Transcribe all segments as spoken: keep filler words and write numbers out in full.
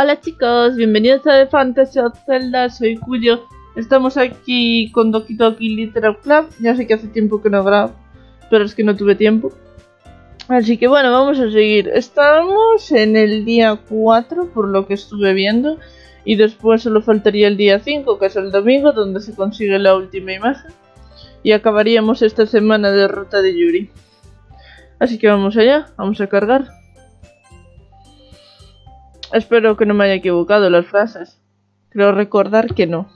Hola chicos, bienvenidos a The Fantasy of Zelda, soy Kuyo. Estamos aquí con Doki Doki Literature Club. Ya sé que hace tiempo que no grabo, pero es que no tuve tiempo. Así que bueno, vamos a seguir. Estamos en el día cuatro, por lo que estuve viendo. Y después solo faltaría el día cinco, que es el domingo, donde se consigue la última imagen. Y acabaríamos esta semana de ruta de Yuri. Así que vamos allá, vamos a cargar. Espero que no me haya equivocado las frases. Creo recordar que no.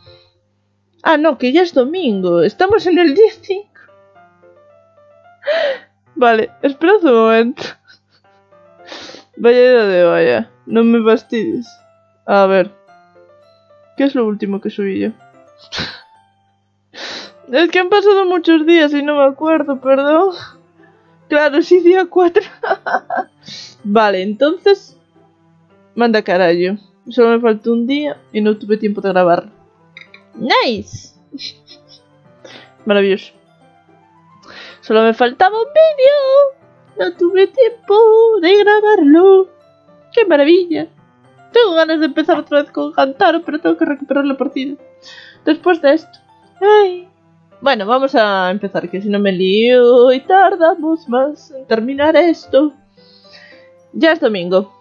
Ah, no, que ya es domingo. Estamos en el día cinco. Vale, esperad un momento. Vaya de vaya. No me fastidies. A ver. ¿Qué es lo último que subí yo? Es que han pasado muchos días y no me acuerdo, perdón. Claro, sí, día cuatro. Vale, entonces... Manda carajo. Solo me faltó un día y no tuve tiempo de grabar. ¡Nice! Maravilloso. Solo me faltaba un vídeo. No tuve tiempo de grabarlo. ¡Qué maravilla! Tengo ganas de empezar otra vez con Kantaro, pero tengo que recuperar la partida. Después de esto. ¡Ay! Bueno, vamos a empezar, que si no me lío y tardamos más en terminar esto. Ya es domingo.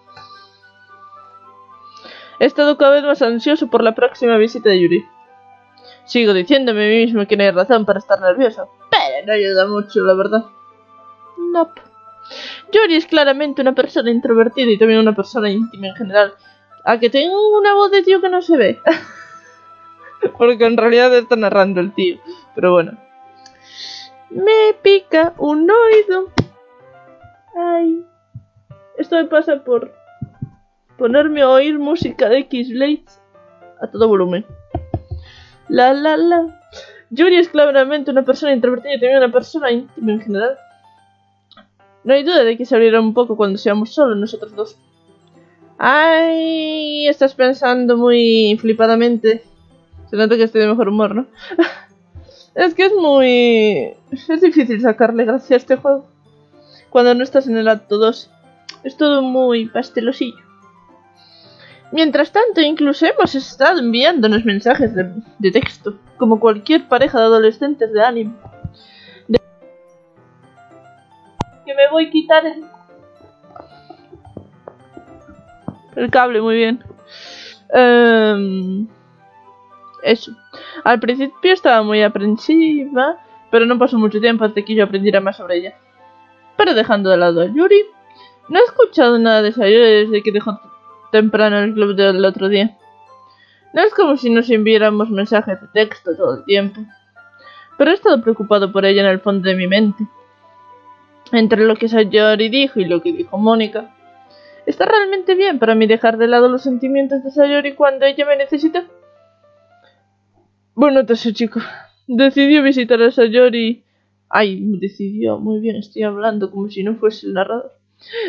He estado cada vez más ansioso por la próxima visita de Yuri. Sigo diciéndome a mí mismo que no hay razón para estar nervioso, pero no ayuda mucho, la verdad. Nope. Yuri es claramente una persona introvertida y también una persona íntima en general. A que tengo una voz de tío que no se ve. Porque en realidad está narrando el tío, pero bueno. Me pica un oído. Ay. Esto me pasa por... ponerme a oír música de X-Blade a todo volumen. La la la. Yuri es claramente una persona introvertida y también una persona íntima en general. No hay duda de que se abrirá un poco cuando seamos solos nosotros dos. Ay, estás pensando muy flipadamente. Se nota que estoy de mejor humor, ¿no? Es que es muy... es difícil sacarle gracia a este juego cuando no estás en el acto dos. Es todo muy pastelosillo. Mientras tanto, incluso hemos estado enviándonos mensajes de, de texto, como cualquier pareja de adolescentes de anime. De... Que me voy a quitar el... el cable, muy bien. Um... Eso. Al principio estaba muy aprensiva, pero no pasó mucho tiempo hasta que yo aprendiera más sobre ella. Pero dejando de lado a Yuri, no he escuchado nada de Sayori desde que dejó... temprano en el club del otro día. No es como si nos enviáramos mensajes de texto todo el tiempo, pero he estado preocupado por ella en el fondo de mi mente. Entre lo que Sayori dijo y lo que dijo Monika, está realmente bien para mí dejar de lado los sentimientos de Sayori cuando ella me necesita. Bueno, te sé, chico. Decidió visitar a Sayori. Ay, decidió. Muy bien, estoy hablando como si no fuese el narrador.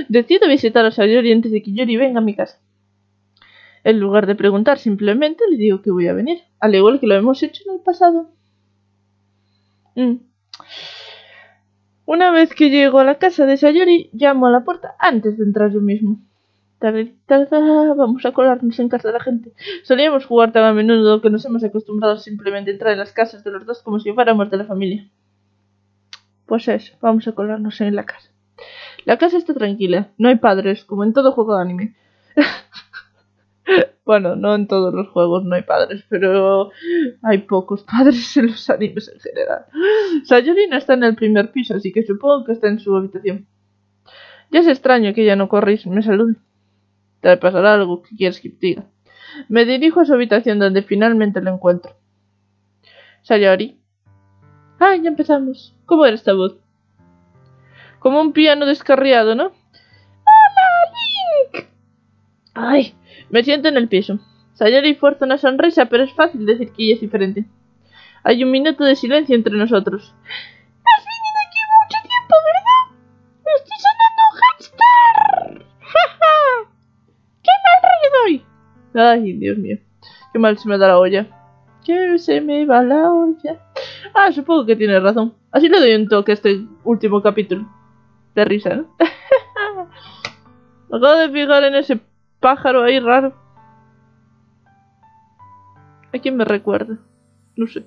Decido visitar a Sayori antes de que Yuri venga a mi casa. En lugar de preguntar, simplemente le digo que voy a venir, al igual que lo hemos hecho en el pasado. Mm. Una vez que llego a la casa de Sayori, llamo a la puerta antes de entrar yo mismo. Tarde, tarde, vamos a colarnos en casa de la gente. Solíamos jugar tan a menudo que nos hemos acostumbrado a simplemente entrar en las casas de los dos como si fuéramos de la familia. Pues eso, vamos a colarnos en la casa. La casa está tranquila, no hay padres, como en todo juego de anime. Bueno, no en todos los juegos no hay padres, pero hay pocos padres en los animes en general. Sayori no está en el primer piso, así que supongo que está en su habitación. Ya es extraño que ella no corra y me salude. Te pasará algo que quieres que te diga. Me dirijo a su habitación donde finalmente lo encuentro. Sayori. Ah, ya empezamos. ¿Cómo era esta voz? Como un piano descarriado, ¿no? ¡Hola, Link! Ay, me siento en el piso. Sayori fuerza una sonrisa, pero es fácil decir que ella es diferente. Hay un minuto de silencio entre nosotros. Has venido aquí mucho tiempo, ¿verdad? ¡Me estoy sonando un hamster! ¡Ja, qué mal rollo doy! Ay, Dios mío. Qué mal se me da la olla. Que se me va la olla. Ah, supongo que tienes razón. Así le doy un toque a este último capítulo. De risa, ¿no? Me acabo de fijar en ese pájaro ahí raro. ¿A quién me recuerda? No sé.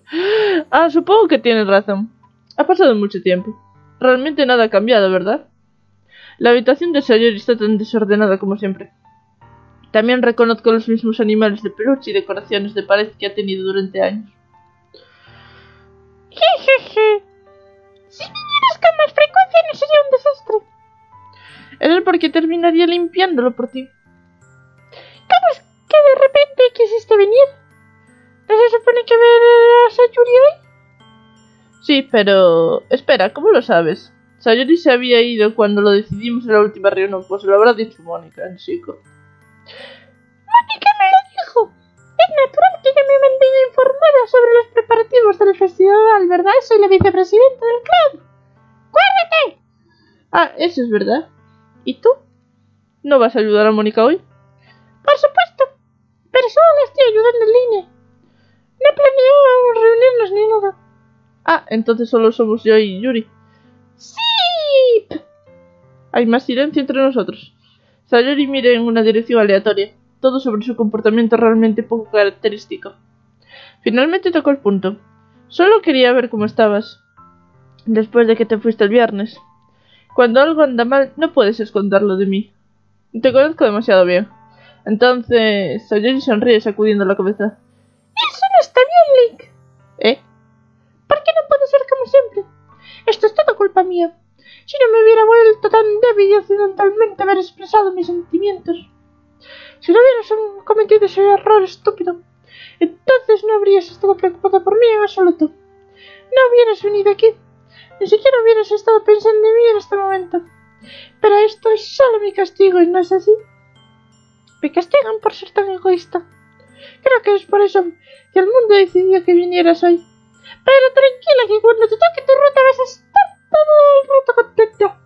Ah, supongo que tienen razón. Ha pasado mucho tiempo. Realmente nada ha cambiado, ¿verdad? La habitación de Sayori está tan desordenada como siempre. También reconozco los mismos animales de peluche y decoraciones de pared que ha tenido durante años. Jejeje. Si vinieras con más frecuencia no sería un desastre. Era porque terminaría limpiándolo por ti. ¿Cómo es que de repente quisiste venir? ¿No se supone que verás a Yuri hoy? Sí, pero... Espera, ¿cómo lo sabes? Sayori se había ido cuando lo decidimos en la última reunión. Pues lo habrá dicho Monika, el chico. Monika me lo dijo. Es natural que yo me mantenga informada sobre los preparativos del festival, ¿verdad? Soy la vicepresidenta del club. ¡Guárdate! Ah, eso es verdad. ¿Y tú? ¿No vas a ayudar a Monika hoy? Por supuesto. Pero solo la estoy ayudando en línea. No planeo reunirnos ni nada. Ah, entonces solo somos yo y Yuri. ¡Sí! Hay más silencio entre nosotros. Sayori mira en una dirección aleatoria, todo sobre su comportamiento realmente poco característico. Finalmente tocó el punto. Solo quería ver cómo estabas después de que te fuiste el viernes. Cuando algo anda mal, no puedes esconderlo de mí. Te conozco demasiado bien. Entonces, Sayori sonríe sacudiendo la cabeza. ¡Eso no está bien, Link! ¿Eh? ¿Por qué no puedo ser como siempre? Esto es todo culpa mía. Si no me hubiera vuelto tan débil y accidentalmente haber expresado mis sentimientos. Si no hubieras cometido ese error estúpido, entonces no habrías estado preocupada por mí en absoluto. No hubieras venido aquí. Ni siquiera hubieras estado pensando en mí en este momento. Pero esto es solo mi castigo, ¿y no es así? Me castigan por ser tan egoísta. Creo que es por eso que el mundo decidió que vinieras hoy. Pero tranquila que cuando te toque tu ruta vas a estar todo el rato contenta.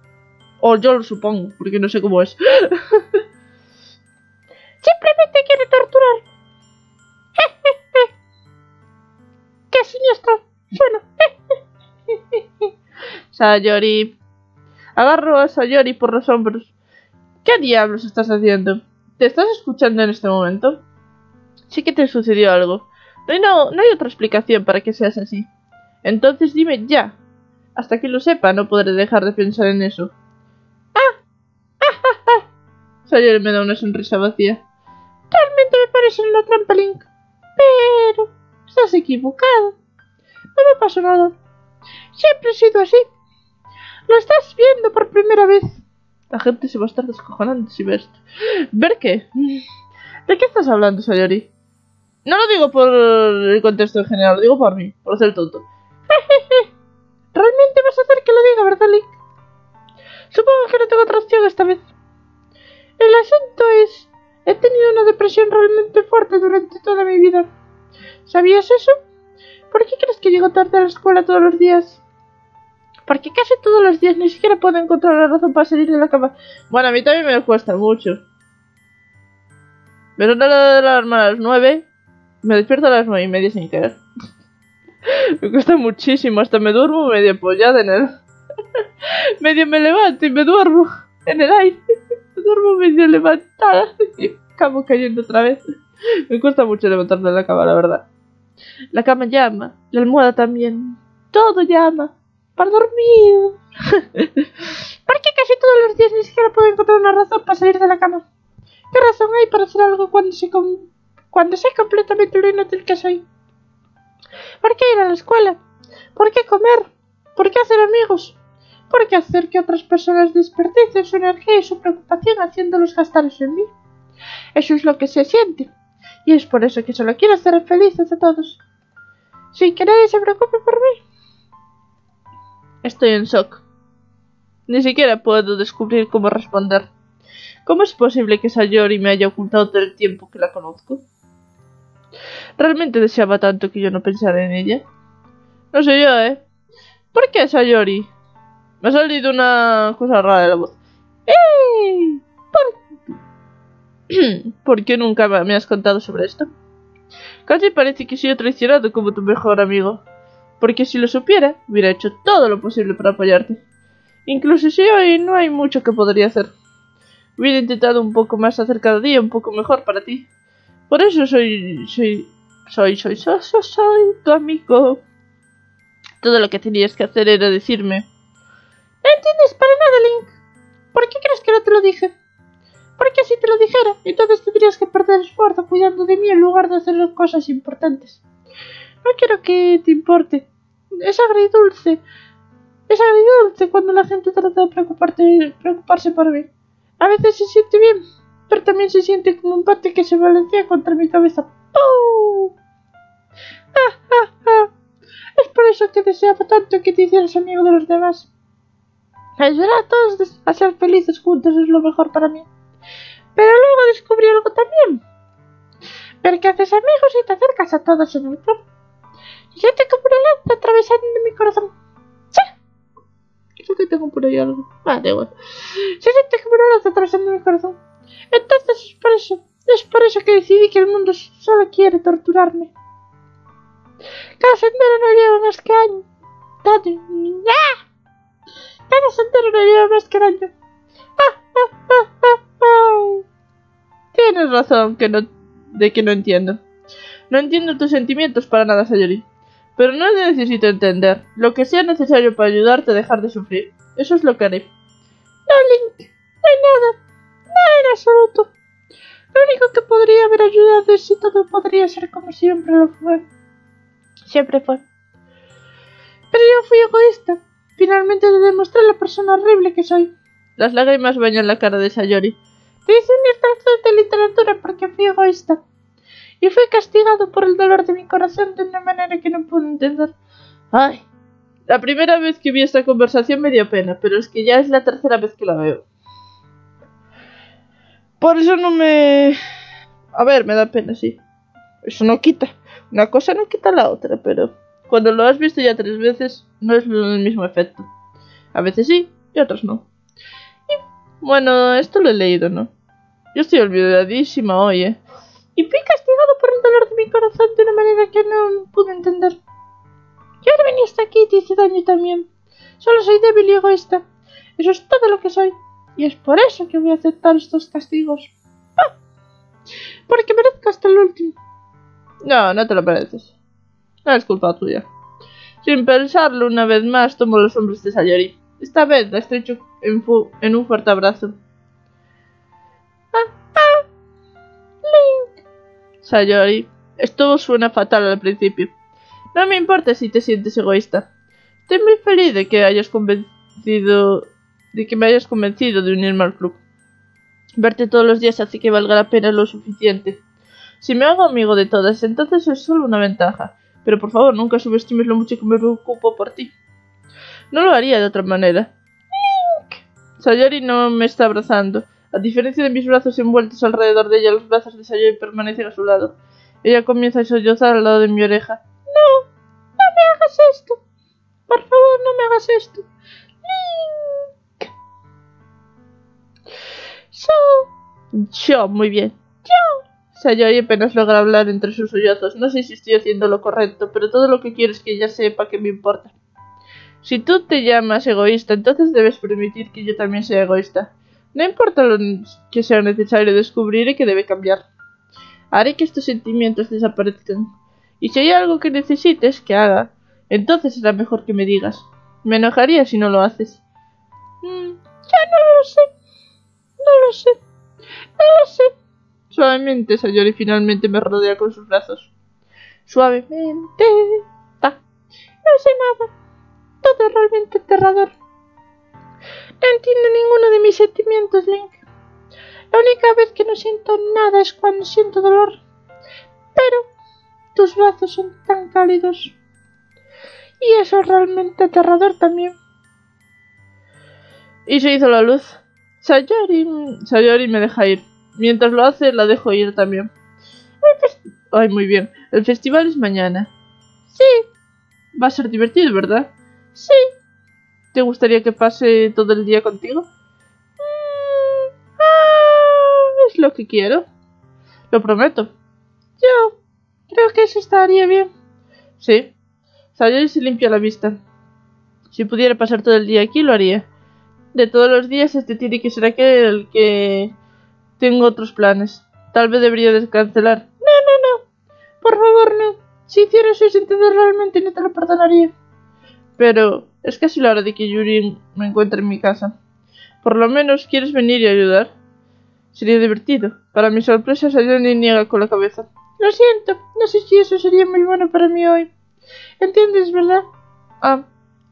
O yo lo supongo, porque no sé cómo es. Simplemente quiere torturar. ¡Qué siniestro! Bueno. Sayori. Agarro a Sayori por los hombros. ¿Qué diablos estás haciendo? ¿Te estás escuchando en este momento? Sí que te sucedió algo. No, no hay otra explicación para que seas así. Entonces dime ya. Hasta que lo sepa no podré dejar de pensar en eso. ¡Ah! ¡Ah, ah, ah! Sayori me da una sonrisa vacía. Realmente me parece una trampa, Link. Pero... estás equivocado. No me pasó nada. Siempre he sido así. Lo estás viendo por primera vez. La gente se va a estar descojonando si ve esto. ¿Ver qué? ¿De qué estás hablando, Sayori? No lo digo por el contexto en general, lo digo por mí, por ser tonto. Realmente vas a hacer que lo diga, ¿verdad, Link? Supongo que no tengo otra opción esta vez. El asunto es... he tenido una depresión realmente fuerte durante toda mi vida. ¿Sabías eso? ¿Por qué crees que llego tarde a la escuela todos los días? Porque casi todos los días ni siquiera puedo encontrar la razón para salir de la cama. Bueno, a mí también me cuesta mucho. Pero nada de la alarma a las nueve... me despierto a las nueve y media sin querer. Me cuesta muchísimo. Hasta me duermo medio apoyada en el... medio me levanto y me duermo en el aire. Me duermo medio levantada y acabo cayendo otra vez. Me cuesta mucho levantarme de la cama, la verdad. La cama llama. La almohada también. Todo llama. Para dormir. Porque casi todos los días ni siquiera puedo encontrar una razón para salir de la cama. ¿Qué razón hay para hacer algo cuando se... con... Cuando sé completamente lo inútil que soy. ¿Por qué ir a la escuela? ¿Por qué comer? ¿Por qué hacer amigos? ¿Por qué hacer que otras personas desperdicien su energía y su preocupación haciéndolos gastarlos en mí? Eso es lo que se siente. Y es por eso que solo quiero hacer felices a todos. Sin que nadie se preocupe por mí. Estoy en shock. Ni siquiera puedo descubrir cómo responder. ¿Cómo es posible que Sayori me haya ocultado todo el tiempo que la conozco? Realmente deseaba tanto que yo no pensara en ella. No sé yo, ¿eh? ¿Por qué Sayori? Me ha salido una cosa rara de la voz. ¡Ey! ¿Por... ¿Por qué nunca me has contado sobre esto? Casi parece que he sido traicionado como tu mejor amigo. Porque si lo supiera, hubiera hecho todo lo posible para apoyarte. Incluso si hoy no hay mucho que podría hacer. Hubiera intentado un poco más hacer cada día un poco mejor para ti. Por eso soy... soy... Soy, soy, soy, soy, soy tu amigo. Todo lo que tenías que hacer era decirme. No entiendes para nada, Link. ¿Por qué crees que no te lo dije? Porque si te lo dijera, entonces tendrías que perder esfuerzo cuidando de mí en lugar de hacer cosas importantes. No quiero que te importe. Es agridulce. Es agridulce cuando la gente trata de preocuparte, preocuparse por mí. A veces se siente bien, pero también se siente como un bate que se balancea contra mi cabeza. ¡Pum! ¡Ah, ah, ah! Es por eso que deseaba tanto que te hicieras amigo de los demás. Ayudar a todos a ser felices juntos es lo mejor para mí. Pero luego descubrí algo también. Ver que haces amigos y te acercas a todos en el club. Y yo te compré una lanza atravesando mi corazón. ¡Sí! Creo que tengo por ahí algo. Vale, bueno. Sí, yo te compré una lanza atravesando mi corazón. Entonces es por eso. Es por eso que decidí que el mundo solo quiere torturarme. Cada sendero no lleva más que año. Cada sendero no lleva más que año. ¡Ah, ah, ah, ah, ah! Tienes razón que no, de que no entiendo. No entiendo tus sentimientos para nada, Sayori. Pero no necesito entender. Lo que sea necesario para ayudarte a dejar de sufrir, eso es lo que haré. No, Link. No hay nada. Nada en absoluto. Lo único que podría haber ayudado es si todo podría ser como siempre lo fue. Siempre fue. Pero yo fui egoísta. Finalmente te demostré la persona horrible que soy. Las lágrimas bañan la cara de Sayori. Te hice unir tanto de literatura porque fui egoísta. Y fui castigado por el dolor de mi corazón de una manera que no puedo entender. Ay, la primera vez que vi esta conversación me dio pena, pero es que ya es la tercera vez que la veo. Por eso no me... A ver, me da pena, sí. Eso no quita. Una cosa no quita la otra, pero... Cuando lo has visto ya tres veces, no es el mismo efecto. A veces sí, y otras no. Y, bueno, esto lo he leído, ¿no? Yo estoy olvidadísima hoy, ¿eh? Y fui castigado por el dolor de mi corazón de una manera que no pude entender. Yo ahora venía hasta aquí y te hice daño también. Solo soy débil y egoísta. Eso es todo lo que soy. Y es por eso que voy a aceptar estos castigos. ¡Ah! Porque merezco hasta el último. No, no te lo mereces. No es culpa tuya. Sin pensarlo una vez más, tomo los hombros de Sayori. Esta vez la estrecho en, en un fuerte abrazo. ¡Ah! ¡Ah! ¡Link! Sayori, esto suena fatal al principio. No me importa si te sientes egoísta. Estoy muy feliz de que hayas convencido... De que me hayas convencido de unirme al club. Verte todos los días hace que valga la pena lo suficiente. Si me hago amigo de todas, entonces es solo una ventaja. Pero por favor, nunca subestimes lo mucho que me preocupo por ti. No lo haría de otra manera. ¡Link! Sayori no me está abrazando. A diferencia de mis brazos envueltos alrededor de ella, los brazos de Sayori permanecen a su lado. Ella comienza a sollozar al lado de mi oreja. ¡No! ¡No me hagas esto! ¡Por favor, no me hagas esto! Yo, yo, muy bien, yo. Sayori apenas logra hablar entre sus sollozos. No sé si estoy haciendo lo correcto, pero todo lo que quiero es que ella sepa que me importa. Si tú te llamas egoísta, entonces debes permitir que yo también sea egoísta. No importa lo que sea necesario, descubriré que debe cambiar. Haré que estos sentimientos desaparezcan. Y si hay algo que necesites que haga, entonces será mejor que me digas. Me enojaría si no lo haces. Mm, ya no lo sé. No lo sé, no lo sé. Suavemente, Sayori finalmente me rodea con sus brazos. Suavemente. Ah, no sé nada. Todo es realmente aterrador. No entiendo ninguno de mis sentimientos, Link. La única vez que no siento nada es cuando siento dolor. Pero tus brazos son tan cálidos. Y eso es realmente aterrador también. Y se hizo la luz. Sayori, Sayori me deja ir. Mientras lo hace, la dejo ir también. Ay, muy bien. El festival es mañana. Sí. Va a ser divertido, ¿verdad? Sí. ¿Te gustaría que pase todo el día contigo? Mm, ah, es lo que quiero. Lo prometo. Yo creo que eso estaría bien. Sí. Sayori se limpia la vista. Si pudiera pasar todo el día aquí, lo haría. De todos los días, este tiene que ser aquel que tengo otros planes. Tal vez debería descancelar. No, no, no. Por favor, no. Si hicieras eso intento realmente no te lo perdonaría. Pero es casi la hora de que Yuri me encuentre en mi casa. Por lo menos, ¿quieres venir y ayudar? Sería divertido. Para mi sorpresa, Sayori niega con la cabeza. Lo siento, no sé si eso sería muy bueno para mí hoy. ¿Entiendes, verdad? Ah,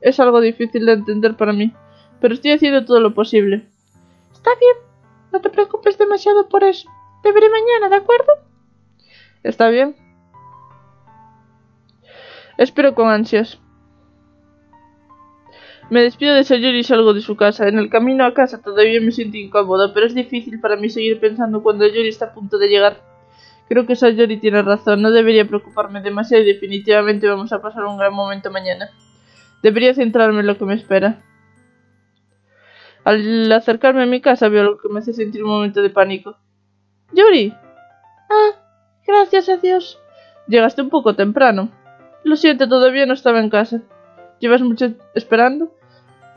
es algo difícil de entender para mí, pero estoy haciendo todo lo posible. Está bien, no te preocupes demasiado por eso. Te veré mañana, ¿de acuerdo? Está bien. Espero con ansias. Me despido de Sayori y salgo de su casa. En el camino a casa todavía me siento incómodo, pero es difícil para mí seguir pensando cuando Sayori está a punto de llegar. Creo que Sayori tiene razón, no debería preocuparme demasiado y definitivamente vamos a pasar un gran momento mañana. Debería centrarme en lo que me espera. Al acercarme a mi casa veo algo que me hace sentir un momento de pánico. ¡Yuri! Ah, gracias a Dios. Llegaste un poco temprano. Lo siento, todavía no estaba en casa. ¿Llevas mucho esperando?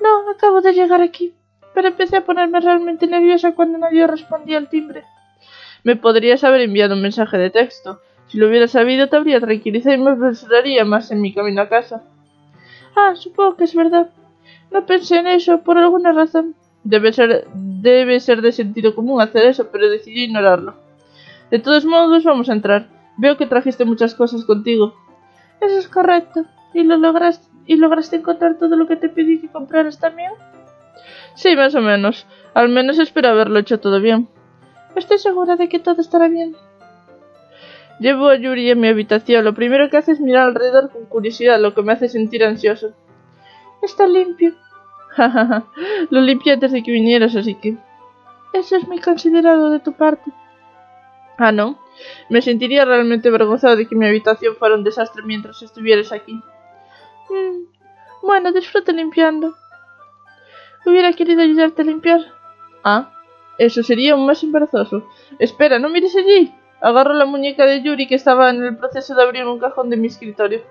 No, acabo de llegar aquí, pero empecé a ponerme realmente nerviosa cuando nadie respondía al timbre. Me podrías haber enviado un mensaje de texto. Si lo hubiera sabido te habría tranquilizado y me apresuraría más en mi camino a casa. Ah, supongo que es verdad. No pensé en eso por alguna razón. Debe ser, debe ser de sentido común hacer eso, pero decidí ignorarlo. De todos modos, vamos a entrar. Veo que trajiste muchas cosas contigo. Eso es correcto. ¿Y lo lograste? ¿Y lograste encontrar todo lo que te pedí que compraras también? Sí, más o menos. Al menos espero haberlo hecho todo bien. Estoy segura de que todo estará bien. Llevo a Yuri en mi habitación. Lo primero que hace es mirar alrededor con curiosidad, lo que me hace sentir ansioso. Está limpio. Jajaja. Lo limpié antes de que vinieras, así que... Eso es muy considerado de tu parte. Ah, ¿no? Me sentiría realmente vergonzado de que mi habitación fuera un desastre mientras estuvieras aquí. Mm. Bueno, disfruta limpiando. Hubiera querido ayudarte a limpiar. Ah, eso sería aún más embarazoso. Espera, no mires allí. Agarro la muñeca de Yuri que estaba en el proceso de abrir un cajón de mi escritorio.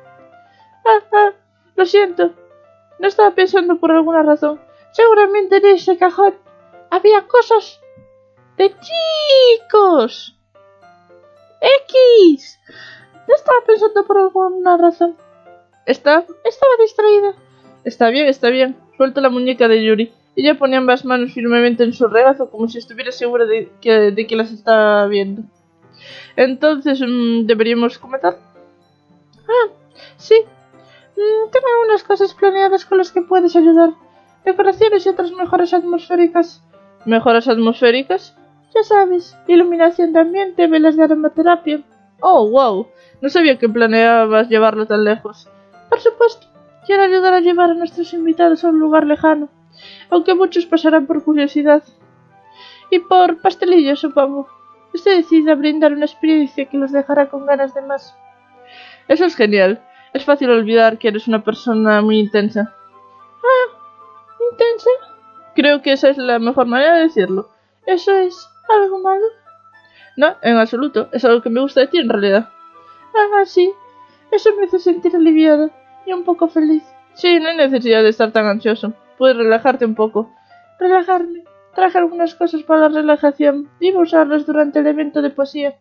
Ah, ah, lo siento. No estaba pensando por alguna razón. Seguramente en ese cajón había cosas de chicos. X. No estaba pensando por alguna razón. Está, estaba distraída. Está bien, está bien. Suelto la muñeca de Yuri. Ella pone ambas manos firmemente en su regazo como si estuviera segura de que, de que las está viendo. Entonces, ¿deberíamos comentar? Ah, sí. Tengo algunas cosas planeadas con las que puedes ayudar. Decoraciones y otras mejoras atmosféricas. ¿Mejoras atmosféricas? Ya sabes, iluminación de ambiente, velas de aromaterapia. Oh, wow. No sabía que planeabas llevarlo tan lejos. Por supuesto, quiero ayudar a llevar a nuestros invitados a un lugar lejano, aunque muchos pasarán por curiosidad. Y por pastelillos, supongo. Estoy decidida a brindar una experiencia que los dejará con ganas de más. Eso es genial. Es fácil olvidar que eres una persona muy intensa. Ah, ¿intensa? Creo que esa es la mejor manera de decirlo. ¿Eso es algo malo? No, en absoluto. Es algo que me gusta de ti en realidad. Ah, sí. Eso me hace sentir aliviada y un poco feliz. Sí, no hay necesidad de estar tan ansioso. Puedes relajarte un poco. Relajarme. Traje algunas cosas para la relajación. Iba a usarlas durante el evento de poesía.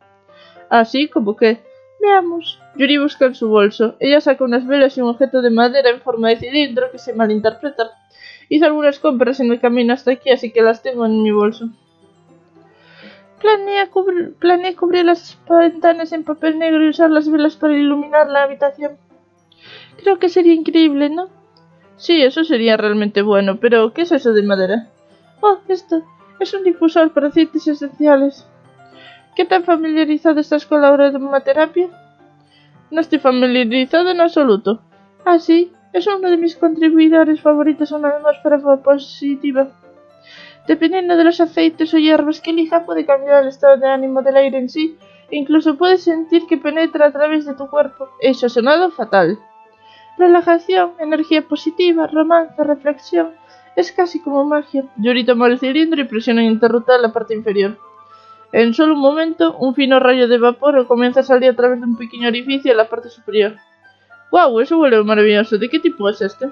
Así como que... Veamos. Yuri busca en su bolso. Ella saca unas velas y un objeto de madera en forma de cilindro que se malinterpreta. Hice algunas compras en el camino hasta aquí, así que las tengo en mi bolso. Planeé cubrir, planeé cubrir las ventanas en papel negro y usar las velas para iluminar la habitación. Creo que sería increíble, ¿no? Sí, eso sería realmente bueno, pero ¿qué es eso de madera? Oh, esto. Es un difusor para aceites esenciales. ¿Qué tan familiarizado estás con la aromaterapia? No estoy familiarizado en absoluto. Ah, sí. Es uno de mis contribuidores favoritos a una atmósfera positiva. Dependiendo de los aceites o hierbas que elija, puede cambiar el estado de ánimo del aire en sí. Incluso puedes sentir que penetra a través de tu cuerpo. Eso ha sonado fatal. Relajación, energía positiva, romance, reflexión. Es casi como magia. Yuri toma el cilindro y presiona ininterrumpida la parte inferior. En solo un momento, un fino rayo de vapor comienza a salir a través de un pequeño orificio en la parte superior. ¡Wow! Eso huele maravilloso. ¿De qué tipo es este?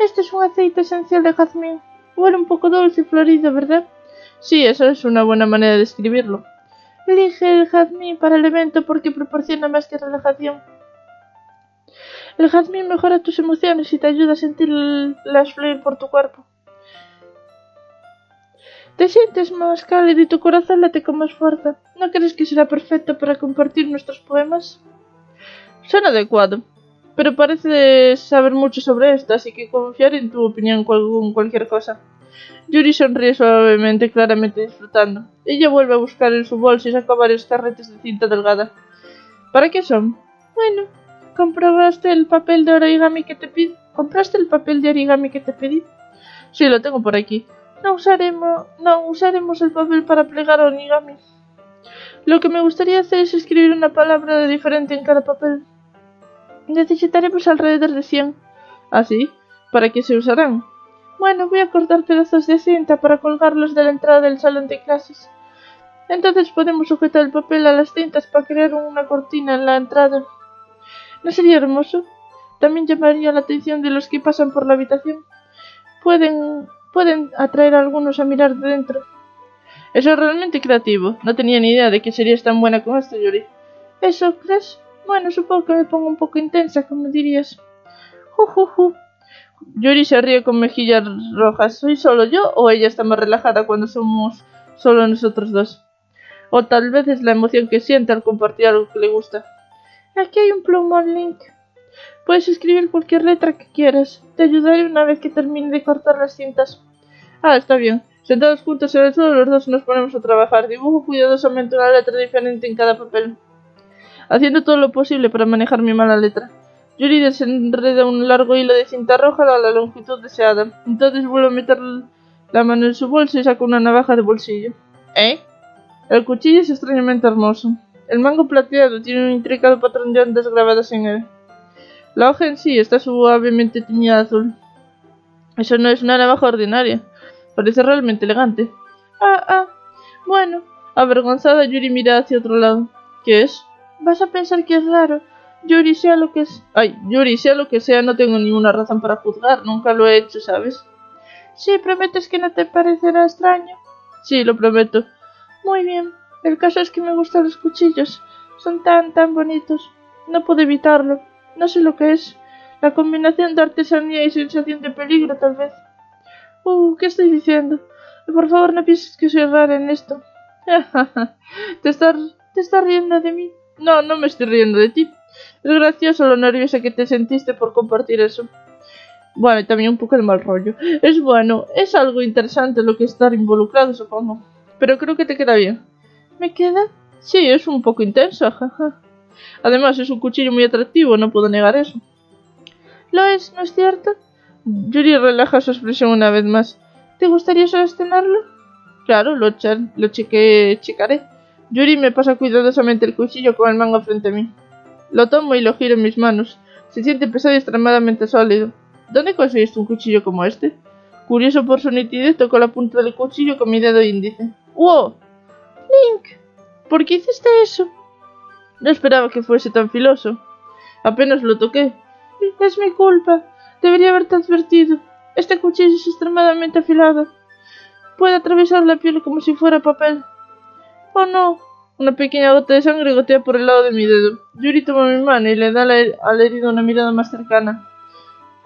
Este es un aceite esencial de jazmín. Huele un poco dulce y florido, ¿verdad? Sí, esa es una buena manera de describirlo. Elige el jazmín para el evento porque proporciona más que relajación. El jazmín mejora tus emociones y te ayuda a sentirlas fluir por tu cuerpo. Te sientes más cálido y tu corazón late con más fuerza. ¿No crees que será perfecto para compartir nuestros poemas? Suena adecuado, pero parece saber mucho sobre esto, así que confiar en tu opinión con cualquier cosa. Yuri sonríe suavemente, claramente disfrutando. Ella vuelve a buscar en su bolso y saca varios carretes de cinta delgada. ¿Para qué son? Bueno, ¿compraste el papel de origami que te pedí? ¿Compraste el papel de origami que te pedí? Sí, lo tengo por aquí. No usaremos, no usaremos el papel para plegar origami. Lo que me gustaría hacer es escribir una palabra diferente en cada papel. Necesitaremos alrededor de cien. ¿Ah, sí? ¿Para qué se usarán? Bueno, voy a cortar pedazos de cinta para colgarlos de la entrada del salón de clases. Entonces podemos sujetar el papel a las cintas para crear una cortina en la entrada. ¿No sería hermoso? También llamaría la atención de los que pasan por la habitación. Pueden, pueden atraer a algunos a mirar dentro. Eso es realmente creativo. No tenía ni idea de que serías tan buena con esto, Yuri. ¿Eso crees? Bueno, supongo que me pongo un poco intensa, como dirías. Jujuju. Yuri se ríe con mejillas rojas. ¿Soy solo yo o ella está más relajada cuando somos solo nosotros dos? O tal vez es la emoción que siente al compartir algo que le gusta. Aquí hay un plumón, Link. Puedes escribir cualquier letra que quieras. Te ayudaré una vez que termine de cortar las cintas. Ah, está bien. Sentados juntos en el suelo, los dos nos ponemos a trabajar. Dibujo cuidadosamente una letra diferente en cada papel, haciendo todo lo posible para manejar mi mala letra. Yuri desenreda un largo hilo de cinta roja a la longitud deseada. Entonces vuelve a meter la mano en su bolso y saca una navaja de bolsillo. ¿Eh? El cuchillo es extrañamente hermoso. El mango plateado tiene un intricado patrón de ondas grabadas en él. La hoja en sí está suavemente teñida de azul. Eso no es una navaja ordinaria. Parece realmente elegante. Ah, ah. Bueno. Avergonzada, Yuri mira hacia otro lado. ¿Qué es? Vas a pensar que es raro. Yuri, sea lo que es... Ay, Yuri, sea lo que sea, no tengo ninguna razón para juzgar. Nunca lo he hecho, ¿sabes? Sí, ¿prometes que no te parecerá extraño? Sí, lo prometo. Muy bien. El caso es que me gustan los cuchillos. Son tan, tan bonitos. No puedo evitarlo. No sé lo que es. La combinación de artesanía y sensación de peligro, tal vez. Uh, ¿qué estoy diciendo? Por favor, no pienses que soy rara en esto. ¿Te estás, te estás riendo de mí? No, no me estoy riendo de ti. Es gracioso lo nerviosa que te sentiste por compartir eso. Bueno, y también un poco el mal rollo. Es bueno, es algo interesante lo que estar involucrado, supongo. Pero creo que te queda bien. ¿Me queda? Sí, es un poco intenso, jaja. Además, es un cuchillo muy atractivo, no puedo negar eso. Lo es, ¿no es cierto? Yuri relaja su expresión una vez más. ¿Te gustaría sostenerlo? Claro, lo, che lo cheque checaré. Yuri me pasa cuidadosamente el cuchillo con el mango frente a mí. Lo tomo y lo giro en mis manos. Se siente pesado y extremadamente sólido. ¿Dónde conseguiste un cuchillo como este? Curioso por su nitidez, tocó la punta del cuchillo con mi dedo índice. ¡Wow! ¡Link! ¿Por qué hiciste eso? No esperaba que fuese tan filoso. Apenas lo toqué. Es mi culpa. Debería haberte advertido. Este cuchillo es extremadamente afilado. Puede atravesar la piel como si fuera papel. ¡Oh, no! Una pequeña gota de sangre gotea por el lado de mi dedo. Yuri toma mi mano y le da al herido una mirada más cercana.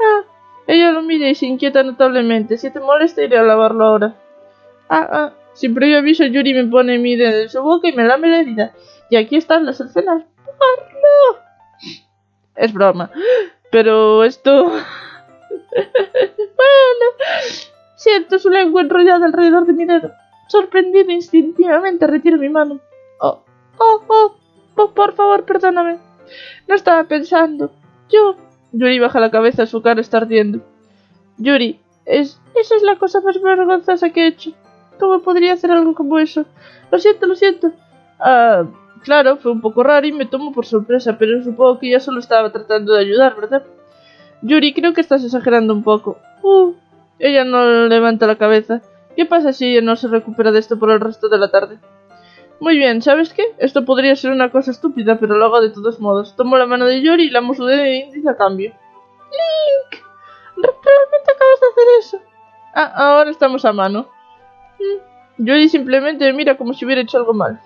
Ah, ella lo mira y se inquieta notablemente. Si te molesta, iré a lavarlo ahora. Ah, ah. Sin previo aviso, Yuri me pone mi dedo en su boca y me lame la herida. Y aquí están las escenas. ¡Oh, no! Es broma. Pero esto... Bueno. Siento su lengua enrollada alrededor de mi dedo. Sorprendido, instintivamente retiro mi mano. Oh, oh, oh, oh, por favor, perdóname. No estaba pensando. Yo... Yuri baja la cabeza, su cara está ardiendo. Yuri, es... esa es la cosa más vergonzosa que he hecho. ¿Cómo podría hacer algo como eso? Lo siento, lo siento. Ah, claro, fue un poco raro y me tomo por sorpresa, pero supongo que ya solo estaba tratando de ayudar, ¿verdad? Yuri, creo que estás exagerando un poco. Uh, ella no levanta la cabeza. ¿Qué pasa si ella no se recupera de esto por el resto de la tarde? Muy bien, ¿sabes qué? Esto podría ser una cosa estúpida, pero lo hago de todos modos. Tomo la mano de Yuri y lamo su dedo índice a cambio. ¡Link! ¿Realmente acabas de hacer eso? Ah, ahora estamos a mano. Yuri simplemente mira como si hubiera hecho algo mal.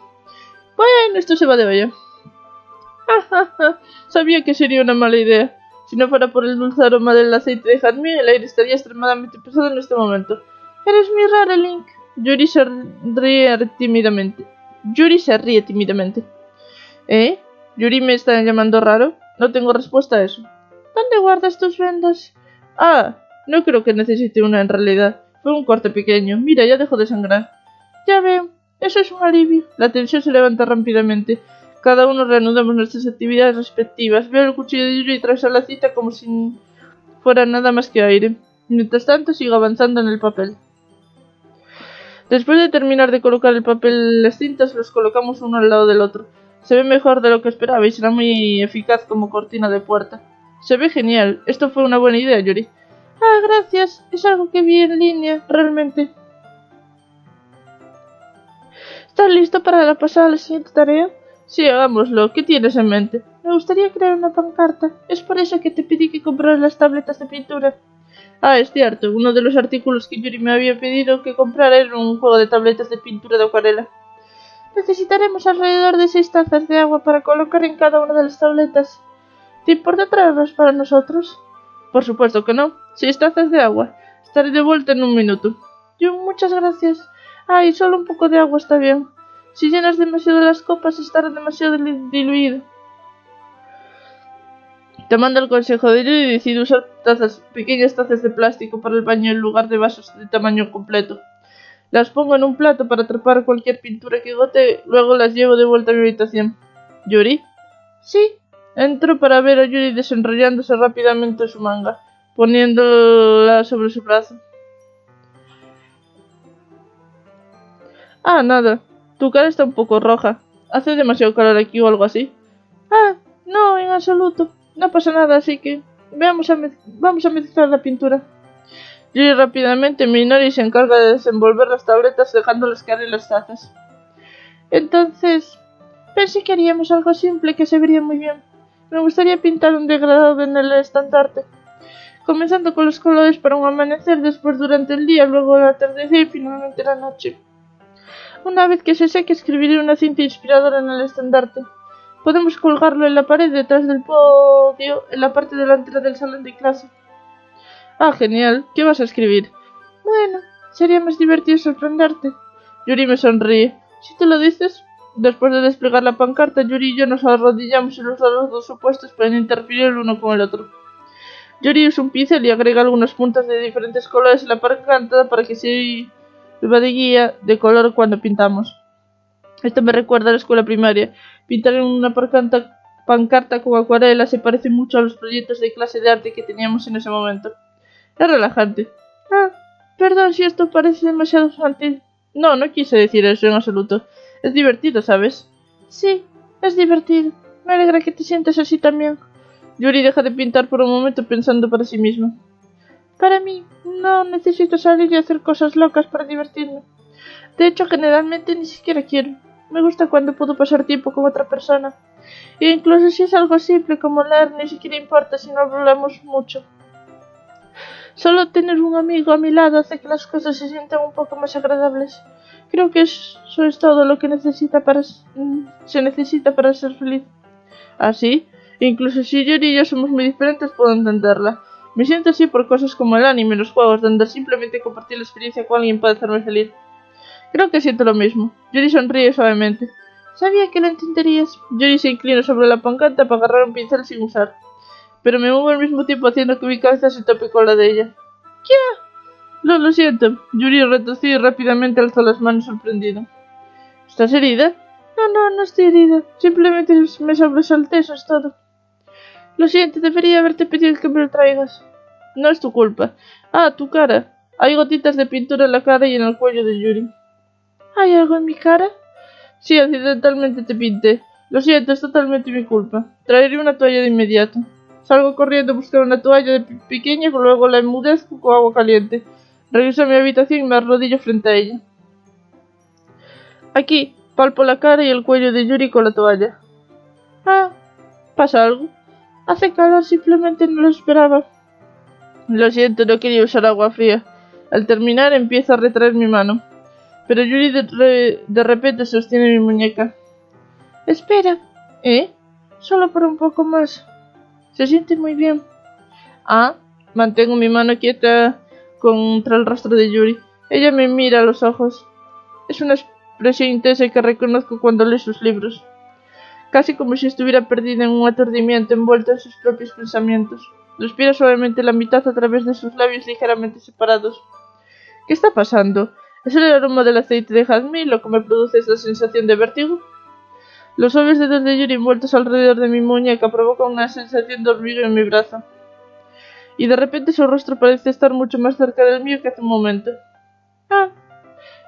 Bueno, esto se va de olla. Ja, ja, ja. Sabía que sería una mala idea. Si no fuera por el dulce aroma del aceite de jazmín, el aire estaría extremadamente pesado en este momento. Eres mi rara, Link. Yuri se ríe tímidamente. Yuri se ríe tímidamente. ¿Eh? ¿Yuri me está llamando raro? No tengo respuesta a eso. ¿Dónde guardas tus vendas? Ah, no creo que necesite una en realidad. Fue un corte pequeño. Mira, ya dejó de sangrar. Ya veo. Eso es un alivio. La tensión se levanta rápidamente. Cada uno reanudamos nuestras actividades respectivas. Veo el cuchillo de Yuri tras a la cita como si fuera nada más que aire. Mientras tanto, sigo avanzando en el papel. Después de terminar de colocar el papel, las cintas los colocamos uno al lado del otro. Se ve mejor de lo que esperaba y será muy eficaz como cortina de puerta. Se ve genial. Esto fue una buena idea, Yuri. Ah, gracias. Es algo que vi en línea, realmente. ¿Estás listo para la pasada a la siguiente tarea? Sí, hagámoslo. ¿Qué tienes en mente? Me gustaría crear una pancarta. Es por eso que te pedí que compraras las tabletas de pintura. Ah, es cierto. Uno de los artículos que Yuri me había pedido que comprara era un juego de tabletas de pintura de acuarela. Necesitaremos alrededor de seis tazas de agua para colocar en cada una de las tabletas. ¿Te importa traerlas para nosotros? Por supuesto que no. Seis tazas de agua. Estaré de vuelta en un minuto. Yo, muchas gracias. Ay, solo un poco de agua está bien. Si llenas demasiado las copas, estará demasiado diluido. Tomando el consejo de Yuri, decido usar tazas, pequeñas tazas de plástico para el baño en lugar de vasos de tamaño completo. Las pongo en un plato para atrapar cualquier pintura que gote, luego las llevo de vuelta a mi habitación. ¿Yuri? Sí. Entro para ver a Yuri desenrollándose rápidamente su manga, poniéndola sobre su brazo. Ah, nada. Tu cara está un poco roja. ¿Hace demasiado calor aquí o algo así? Ah, no, en absoluto. No pasa nada, así que... Veamos a vamos a mezclar la pintura. Yuri rápidamente me ignora y se encarga de desenvolver las tabletas dejándolas caer en las tazas. Entonces... pensé que haríamos algo simple que se vería muy bien. Me gustaría pintar un degradado en el estandarte. Comenzando con los colores para un amanecer, después durante el día, luego el atardecer y finalmente la noche. Una vez que se seque, escribiré una cinta inspiradora en el estandarte. Podemos colgarlo en la pared detrás del podio, en la parte delantera del salón de clase. Ah, genial. ¿Qué vas a escribir? Bueno, sería más divertido sorprenderte. Yuri me sonríe. Si te lo dices... Después de desplegar la pancarta, Yuri y yo nos arrodillamos en los lados dos opuestos para interferir el uno con el otro. Yuri usa un pincel y agrega algunas puntas de diferentes colores en la pancarta para que sirva de guía de color cuando pintamos. Esto me recuerda a la escuela primaria. Pintar en una pancarta, pancarta con acuarela se parece mucho a los proyectos de clase de arte que teníamos en ese momento. Es relajante. Ah, perdón si esto parece demasiado infantil. No, no quise decir eso en absoluto. Es divertido, ¿sabes? Sí, es divertido. Me alegra que te sientas así también. Yuri deja de pintar por un momento pensando para sí misma. Para mí, no necesito salir y hacer cosas locas para divertirme. De hecho, generalmente ni siquiera quiero. Me gusta cuando puedo pasar tiempo con otra persona. E incluso si es algo simple como leer, ni siquiera importa si no hablamos mucho. Solo tener un amigo a mi lado hace que las cosas se sientan un poco más agradables. Creo que eso es todo lo que necesita para se necesita para ser feliz. Así, incluso si Yuri y yo somos muy diferentes, puedo entenderla. Me siento así por cosas como el anime y los juegos, donde simplemente compartir la experiencia con alguien puede hacerme feliz. Creo que siento lo mismo. Yuri sonríe suavemente. Sabía que lo entenderías. Yuri se inclina sobre la pancarta para agarrar un pincel sin usar. Pero me muevo al mismo tiempo haciendo que mi cabeza se tope con la de ella. ¿Qué? No, lo siento. Yuri retrocedió y rápidamente alzó las manos sorprendido. ¿Estás herida? No, no, no estoy herida. Simplemente me sobresalté, eso es todo. Lo siento, debería haberte pedido que me lo traigas. No es tu culpa. Ah, tu cara. Hay gotitas de pintura en la cara y en el cuello de Yuri. ¿Hay algo en mi cara? Sí, accidentalmente te pinté. Lo siento, es totalmente mi culpa. Traeré una toalla de inmediato. Salgo corriendo a buscar una toalla pequeña y luego la enmudezco con agua caliente. Regreso a mi habitación y me arrodillo frente a ella. Aquí, palpo la cara y el cuello de Yuri con la toalla. Ah, ¿pasa algo? Hace calor, simplemente no lo esperaba. Lo siento, no quería usar agua fría. Al terminar, empiezo a retraer mi mano. Pero Yuri de, re de repente sostiene mi muñeca. Espera. ¿Eh? Solo por un poco más. Se siente muy bien. Ah, mantengo mi mano quieta contra el rostro de Yuri. Ella me mira a los ojos. Es una expresión intensa que reconozco cuando leo sus libros. Casi como si estuviera perdida en un aturdimiento, envuelta en sus propios pensamientos. Respira suavemente la mitad a través de sus labios ligeramente separados. ¿Qué está pasando? ¿Es el aroma del aceite de jazmín lo que me produce esta sensación de vértigo? Los suaves dedos de Yuri envueltos alrededor de mi muñeca provocan una sensación de hormigueo en mi brazo. Y de repente su rostro parece estar mucho más cerca del mío que hace un momento. Ah.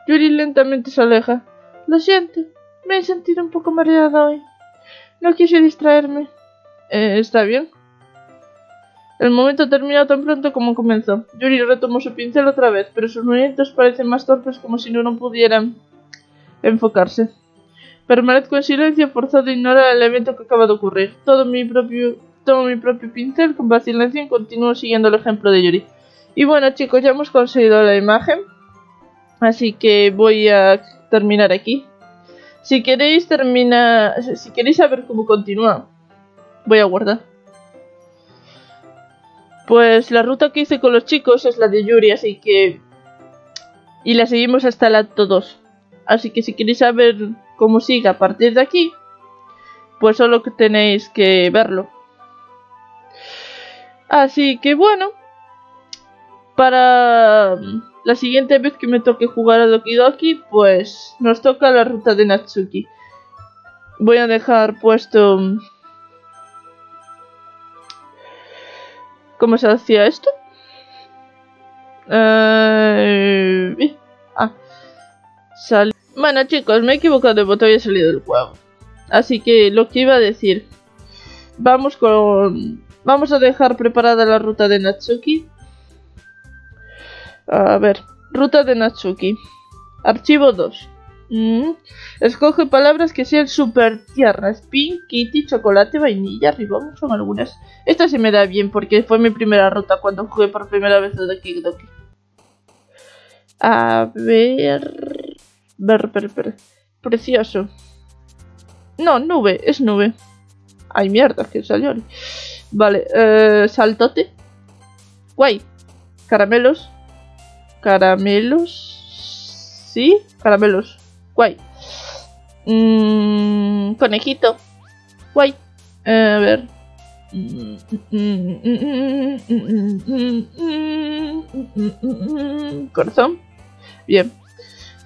Yuri lentamente se aleja. Lo siento, me he sentido un poco mareada hoy. No quise distraerme. Eh, ¿Está bien? El momento terminó tan pronto como comenzó. Yuri retomó su pincel otra vez, pero sus movimientos parecen más torpes, como si no, no pudieran enfocarse. Permanezco en silencio, forzado a ignorar el evento que acaba de ocurrir. Todo mi propio, tomo mi propio pincel con vacilación y continúo siguiendo el ejemplo de Yuri. Y bueno, chicos, ya hemos conseguido la imagen, así que voy a terminar aquí. Si queréis termina, si queréis saber cómo continúa, voy a guardar. Pues la ruta que hice con los chicos es la de Yuri, así que... Y la seguimos hasta el acto dos. Así que si queréis saber cómo sigue a partir de aquí, pues solo tenéis que verlo. Así que bueno, para la siguiente vez que me toque jugar a Doki Doki, pues nos toca la ruta de Natsuki. Voy a dejar puesto... ¿Cómo se hacía esto? Eh... Ah. Sal... Bueno, chicos, me he equivocado de botón y he salido del juego. Así que lo que iba a decir. Vamos con... Vamos a dejar preparada la ruta de Natsuki. A ver. Ruta de Natsuki. Archivo dos. Mm. Escoge palabras que sean súper tiernas. Pink, kitty, chocolate, vainilla, ribón, son algunas. Esta se me da bien porque fue mi primera ruta cuando jugué por primera vez de Doki Doki. A ver... ver, ver, ver. Precioso. No, nube, es nube. Ay, mierda, que salió. Vale, eh, saltote. Guay. Caramelos. Caramelos. Sí, caramelos. Guay. Mm, conejito. Guay. Eh, a ver. Corazón. Bien.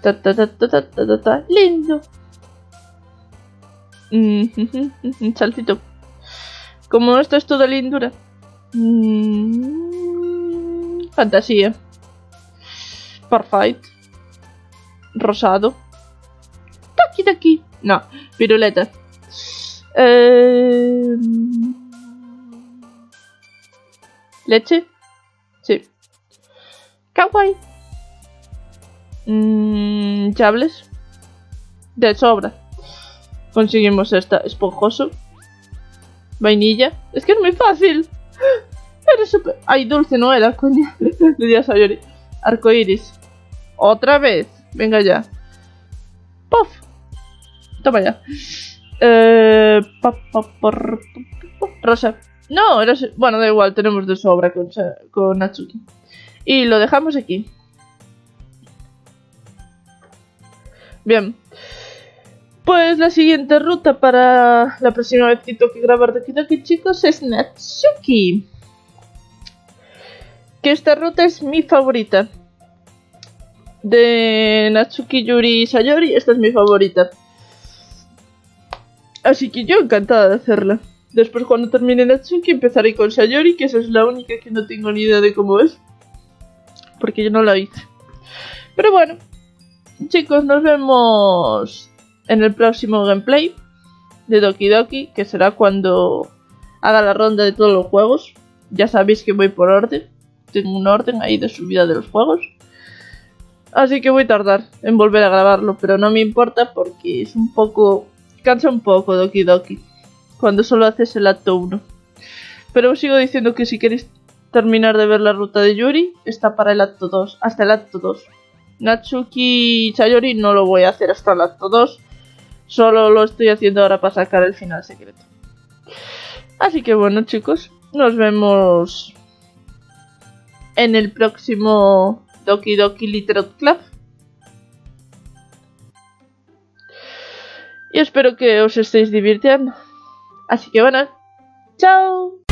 Ta, ta, ta, ta, ta, ta, ta, ta. Lindo. Saltito. Como esto es toda lindura. Fantasía. Parfait. Rosado. Doki Doki. No, piruleta. Eh... Leche. Sí. Kawaii. Mm, chables. De sobra. Conseguimos esta. Esponjoso. Vainilla. Es que es muy fácil. Eres super... Ay, dulce no era, coño. Le di a Sayori. Arcoiris. Otra vez. Venga ya. Puff. Toma ya. Eh, pa, pa, pa, pa, pa, rosa. No, era, bueno, da igual, tenemos de sobra con, con Natsuki. Y lo dejamos aquí. Bien. Pues la siguiente ruta para la próxima vez que toque grabar de Doki Doki, chicos, es Natsuki. Que esta ruta es mi favorita. De Natsuki, Yuri y Sayori, esta es mi favorita. Así que yo encantada de hacerla. Después cuando termine Natsuki empezaré con Sayori, que esa es la única que no tengo ni idea de cómo es. Porque yo no la hice. Pero bueno, chicos, nos vemos en el próximo gameplay de Doki Doki, que será cuando haga la ronda de todos los juegos. Ya sabéis que voy por orden. Tengo un orden ahí de subida de los juegos. Así que voy a tardar en volver a grabarlo, pero no me importa porque es un poco... Cansa un poco Doki Doki cuando solo haces el acto uno. Pero os sigo diciendo que si queréis terminar de ver la ruta de Yuri, está para el acto dos, hasta el acto dos. Natsuki y Sayori no lo voy a hacer hasta el acto dos. Solo lo estoy haciendo ahora para sacar el final secreto. Así que bueno, chicos, nos vemos en el próximo Doki Doki Literature Club. Y espero que os estéis divirtiendo. Así que bueno, chao.